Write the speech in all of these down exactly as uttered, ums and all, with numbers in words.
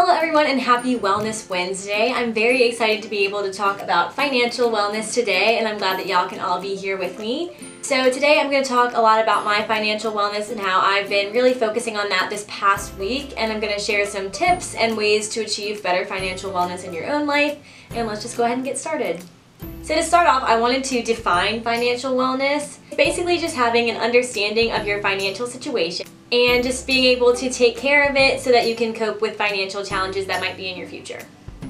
Hello everyone and happy Wellness Wednesday. I'm very excited to be able to talk about financial wellness today, and I'm glad that y'all can all be here with me. So today I'm going to talk a lot about my financial wellness and how I've been really focusing on that this past week, and I'm going to share some tips and ways to achieve better financial wellness in your own life, and let's just go ahead and get started. So to start off, I wanted to define financial wellness. Basically just having an understanding of your financial situation and just being able to take care of it so that you can cope with financial challenges that might be in your future.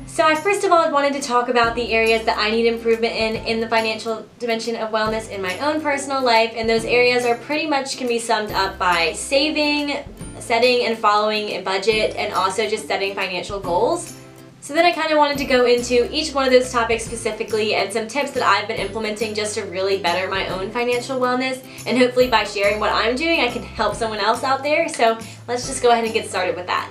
So I first of all wanted to talk about the areas that I need improvement in in the financial dimension of wellness in my own personal life, and those areas are pretty much can be summed up by saving, setting and following a budget, and also just setting financial goals. So then I kind of wanted to go into each one of those topics specifically and some tips that I've been implementing just to really better my own financial wellness, and hopefully by sharing what I'm doing I can help someone else out there. So let's just go ahead and get started with that.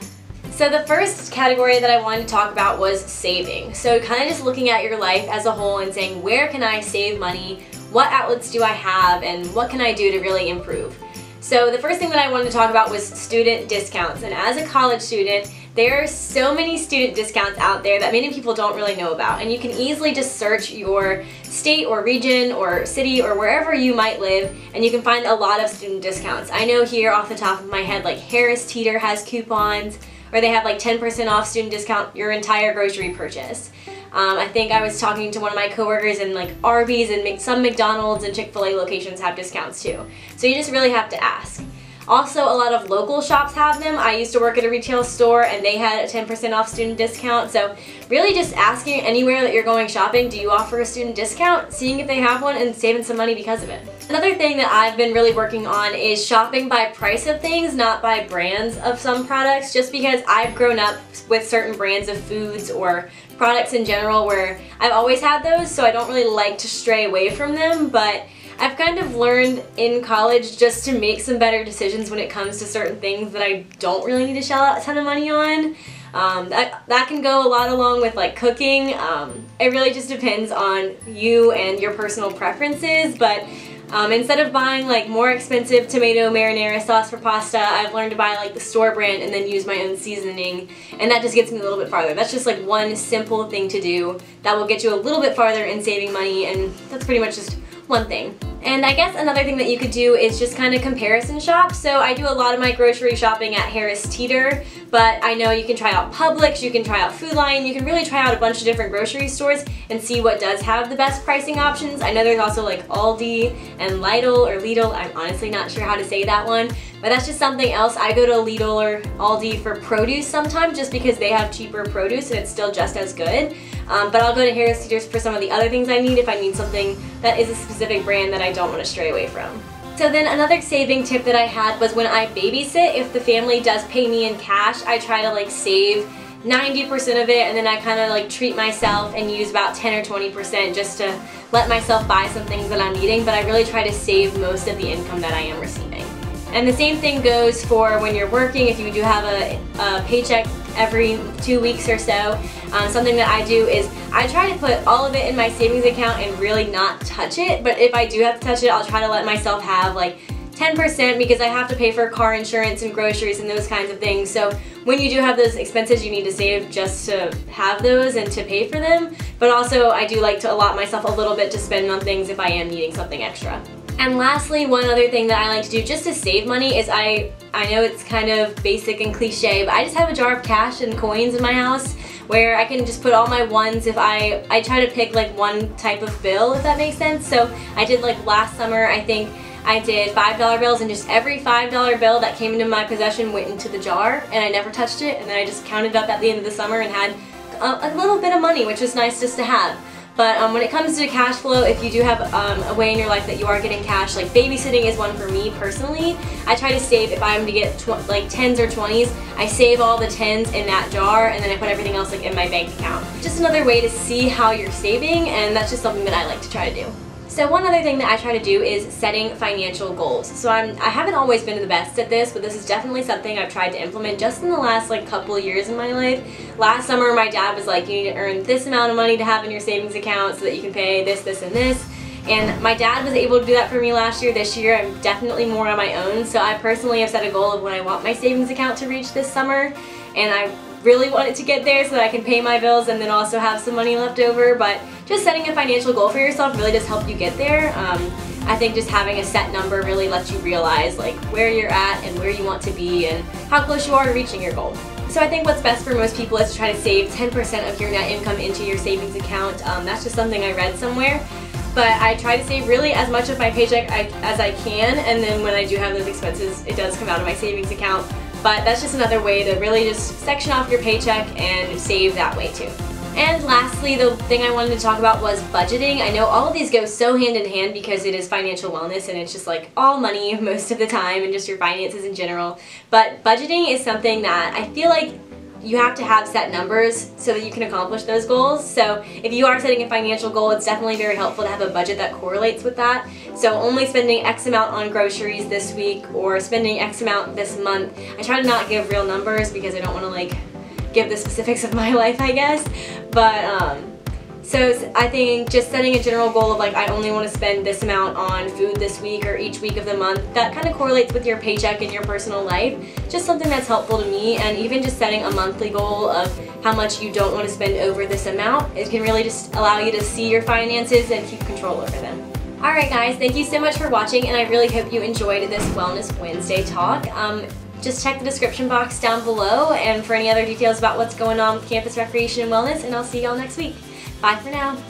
So the first category that I wanted to talk about was saving. So kind of just looking at your life as a whole and saying, where can I save money, what outlets do I have, and what can I do to really improve? So the first thing that I wanted to talk about was student discounts, and as a college student there are so many student discounts out there that many people don't really know about, and you can easily just search your state or region or city or wherever you might live and you can find a lot of student discounts. I know here off the top of my head like Harris Teeter has coupons, or they have like ten percent off student discount your entire grocery purchase. Um, I think I was talking to one of my coworkers, and like Arby's and some McDonald's and Chick-fil-A locations have discounts too. So you just really have to ask. Also, a lot of local shops have them. I used to work at a retail store and they had a ten percent off student discount. So really just asking anywhere that you're going shopping, do you offer a student discount? Seeing if they have one and saving some money because of it. Another thing that I've been really working on is shopping by price of things, not by brands of some products, just because I've grown up with certain brands of foods or products in general where I've always had those, so I don't really like to stray away from them, but I've kind of learned in college just to make some better decisions when it comes to certain things that I don't really need to shell out a ton of money on. Um, that, that can go a lot along with like cooking. Um, it really just depends on you and your personal preferences, but um, instead of buying like more expensive tomato marinara sauce for pasta, I've learned to buy like the store brand and then use my own seasoning, and that just gets me a little bit farther. That's just like one simple thing to do that will get you a little bit farther in saving money, and that's pretty much just one thing. And I guess another thing that you could do is just kind of comparison shop. So I do a lot of my grocery shopping at Harris Teeter, but I know you can try out Publix, you can try out Food Lion, you can really try out a bunch of different grocery stores and see what does have the best pricing options. I know there's also like Aldi and Lidl or Lidl, I'm honestly not sure how to say that one, but that's just something else. I go to Lidl or Aldi for produce sometimes just because they have cheaper produce and it's still just as good. Um, but I'll go to Harris Teeter for some of the other things I need if I need something that is a specific brand that I don't want to stray away from. So then another saving tip that I had was when I babysit, if the family does pay me in cash, I try to like save ninety percent of it, and then I kind of like treat myself and use about ten or twenty percent just to let myself buy some things that I'm needing, but I really try to save most of the income that I am receiving. And the same thing goes for when you're working. If you do have a, a paycheck every two weeks or so, um, something that I do is I try to put all of it in my savings account and really not touch it, but if I do have to touch it, I'll try to let myself have like ten percent because I have to pay for car insurance and groceries and those kinds of things. So when you do have those expenses, you need to save just to have those and to pay for them, but also I do like to allot myself a little bit to spend on things if I am needing something extra. And lastly, one other thing that I like to do just to save money is I, I know it's kind of basic and cliche, but I just have a jar of cash and coins in my house where I can just put all my ones if I, I try to pick like one type of bill, if that makes sense. So I did like last summer, I think I did five dollar bills, and just every five dollar bill that came into my possession went into the jar and I never touched it, and then I just counted up at the end of the summer and had a, a little bit of money, which was nice just to have. But um, when it comes to cash flow, if you do have um, a way in your life that you are getting cash, like babysitting is one for me personally, I try to save. If I'm to get tw like tens or twenties, I save all the tens in that jar, and then I put everything else like in my bank account. Just another way to see how you're saving, and that's just something that I like to try to do. So one other thing that I try to do is setting financial goals. So I'm, I haven't always been the best at this, but this is definitely something I've tried to implement just in the last like couple years in my life. Last summer my dad was like, you need to earn this amount of money to have in your savings account so that you can pay this, this, and this. And my dad was able to do that for me last year. This year I'm definitely more on my own, so I personally have set a goal of what I want my savings account to reach this summer, and I really wanted to get there so that I can pay my bills and then also have some money left over. But just setting a financial goal for yourself really does help you get there. Um, I think just having a set number really lets you realize like where you're at and where you want to be and how close you are to reaching your goal. So I think what's best for most people is to try to save ten percent of your net income into your savings account. Um, that's just something I read somewhere. But I try to save really as much of my paycheck I, as I can, and then when I do have those expenses, it does come out of my savings account. But that's just another way to really just section off your paycheck and save that way too. And lastly, the thing I wanted to talk about was budgeting. I know all of these go so hand in hand because it is financial wellness and it's just like all money most of the time and just your finances in general. But budgeting is something that I feel like you have to have set numbers so that you can accomplish those goals. So if you are setting a financial goal, it's definitely very helpful to have a budget that correlates with that. So only spending X amount on groceries this week or spending X amount this month. I try to not give real numbers because I don't want to like give the specifics of my life, I guess. But um, so I think just setting a general goal of like I only want to spend this amount on food this week or each week of the month, that kind of correlates with your paycheck and your personal life. Just something that's helpful to me, and even just setting a monthly goal of how much you don't want to spend over this amount, it can really just allow you to see your finances and keep control over them. Alright guys, thank you so much for watching, and I really hope you enjoyed this Wellness Wednesday talk. Um, just check the description box down below and for any other details about what's going on with Campus Recreation and Wellness, and I'll see y'all next week. Bye for now.